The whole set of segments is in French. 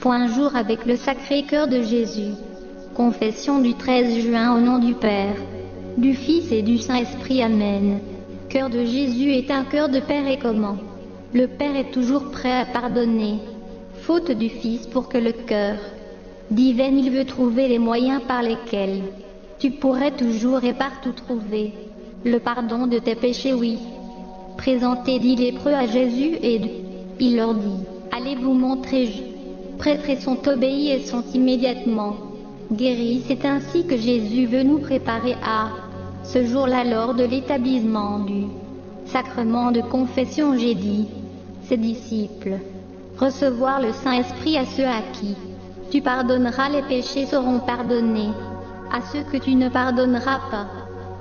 Trente jours avec le sacré cœur de Jésus. Confession du 13 juin au nom du Père, du Fils et du Saint-Esprit. Amen. Cœur de Jésus est un cœur de Père et comment ? Le Père est toujours prêt à pardonner, faute du Fils pour que le cœur divin, il veut trouver les moyens par lesquels tu pourrais toujours et partout trouver le pardon de tes péchés, oui. Présentez 10 lépreux à Jésus et il leur dit, allez vous montrer. Prêtres et sont obéis et sont immédiatement guéris. C'est ainsi que Jésus veut nous préparer à ce jour-là lors de l'établissement du sacrement de confession. J'ai dit, ses disciples, recevoir le Saint-Esprit. À ceux à qui tu pardonneras les péchés seront pardonnés, à ceux que tu ne pardonneras pas,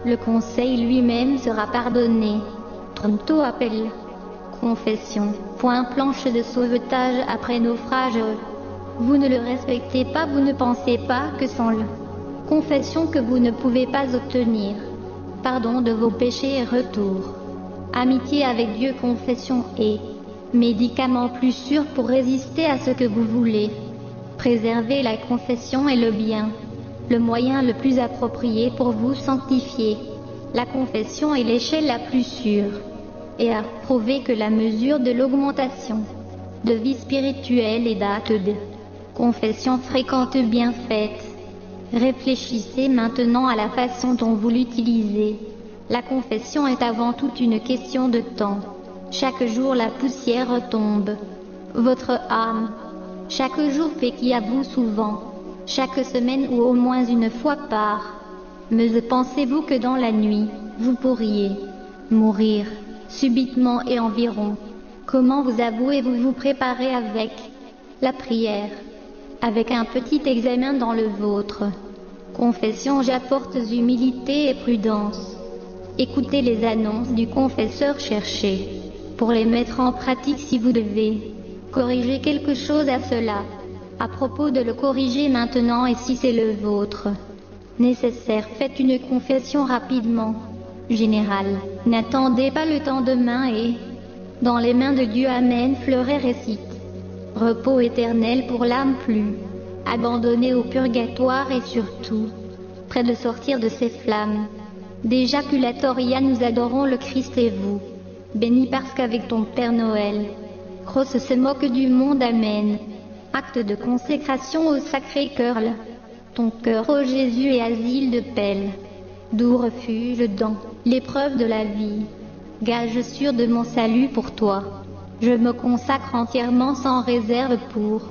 le conseil lui-même sera pardonné. Trente appel. Confession. Point planche de sauvetage après naufrage. Vous ne le respectez pas, vous ne pensez pas que sans le confession que vous ne pouvez pas obtenir pardon de vos péchés et retour. Amitié avec Dieu. Confession et médicament plus sûr pour résister à ce que vous voulez. Préservez la confession est le bien, le moyen le plus approprié pour vous sanctifier. La confession est l'échelle la plus sûre et à prouver que la mesure de l'augmentation de vie spirituelle et date de confession fréquente bien faite. Réfléchissez maintenant à la façon dont vous l'utilisez. La confession est avant tout une question de temps. Chaque jour la poussière retombe. Votre âme, chaque jour fait qui à vous souvent, chaque semaine ou au moins une fois par. Mais pensez-vous que dans la nuit, vous pourriez mourir subitement et environ? Comment vous avouez-vous vous préparez avec la prière, avec un petit examen dans le vôtre. Confession, j'apporte humilité et prudence. Écoutez les annonces du confesseur, cherchez pour les mettre en pratique si vous devez corriger quelque chose à cela. À propos de le corriger maintenant et si c'est le vôtre nécessaire, faites une confession rapidement. Général, n'attendez pas le temps demain et dans les mains de Dieu. Amen. Fleuret récite. Repos éternel pour l'âme plus abandonnée au purgatoire et surtout près de sortir de ses flammes d'éjaculatoria. Nous adorons le Christ et vous, béni parce qu'avec ton Père Noël, Crosse se moque du monde. Amen. Acte de consécration au sacré cœur. Ton cœur, ô Jésus, est asile de pelle, doux refuge dans l'épreuve de la vie, gage sûr de mon salut pour toi. Je me consacre entièrement sans réserve pour.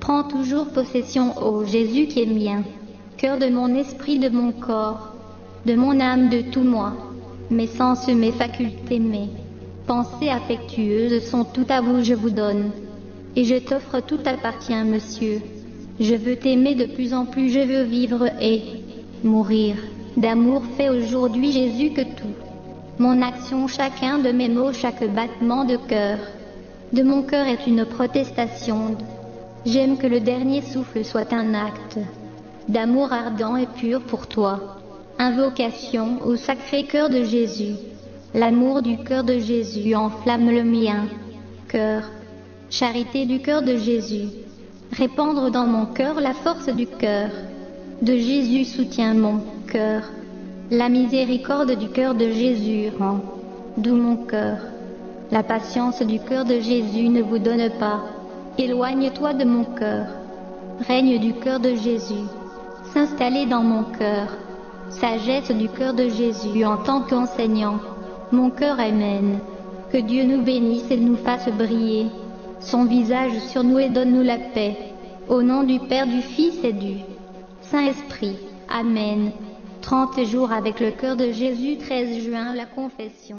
Prends toujours possession, ô Jésus qui est mien, cœur de mon esprit, de mon corps, de mon âme, de tout moi, mes sens, mes facultés, mes pensées affectueuses sont tout à vous, je vous donne. Et je t'offre tout appartient, monsieur. Je veux t'aimer de plus en plus, je veux vivre et mourir d'amour. Fais aujourd'hui, Jésus, que tout mon action, chacun de mes mots, chaque battement de cœur de mon cœur est une protestation. J'aime que le dernier souffle soit un acte d'amour ardent et pur pour toi. Invocation au sacré cœur de Jésus. L'amour du cœur de Jésus enflamme le mien cœur. Charité du cœur de Jésus, répandre dans mon cœur la force du cœur de Jésus, soutient mon cœur. La miséricorde du cœur de Jésus rend doux mon cœur. La patience du cœur de Jésus ne vous donne pas. Éloigne-toi de mon cœur. Règne du cœur de Jésus, s'installer dans mon cœur. Sagesse du cœur de Jésus en tant qu'enseignant mon cœur. Amen. Que Dieu nous bénisse et nous fasse briller son visage sur nous et donne-nous la paix. Au nom du Père, du Fils et du Saint-Esprit. Amen. 30 jours avec le cœur de Jésus, 13 juin, la confession.